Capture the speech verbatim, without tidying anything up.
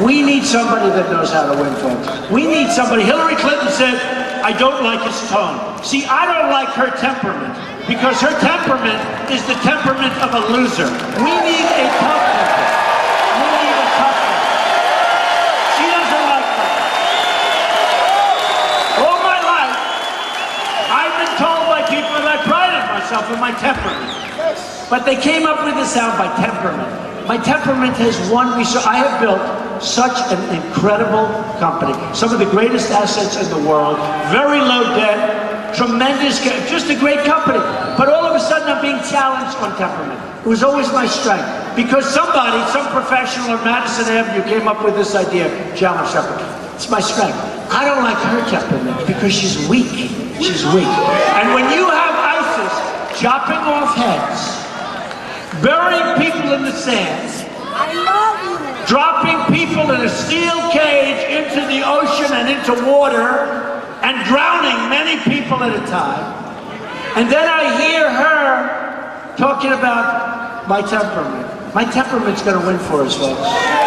We need somebody that knows how to win, folks. We need somebody. Hillary Clinton said, I don't like his tone. See, I don't like her temperament, because her temperament is the temperament of a loser. We need a tough temper. We need a tough temper. She doesn't like that. All my life, I've been told by people that I prided myself on my temperament. But they came up with this sound by temperament. My temperament has won me, so I have built such an incredible company. Some of the greatest assets in the world, very low debt, tremendous, just a great company. But all of a sudden I'm being challenged on temperament. It was always my strength. Because somebody, some professional on Madison Avenue came up with this idea, challenge temperament. It's my strength. I don't like her temperament because she's weak. She's weak. And when you have ISIS chopping off heads, burying people in the sand, I love you, dropping people in a steel cage into the ocean and into water, and drowning many people at a time. And then I hear her talking about my temperament. My temperament's going to win for us, folks.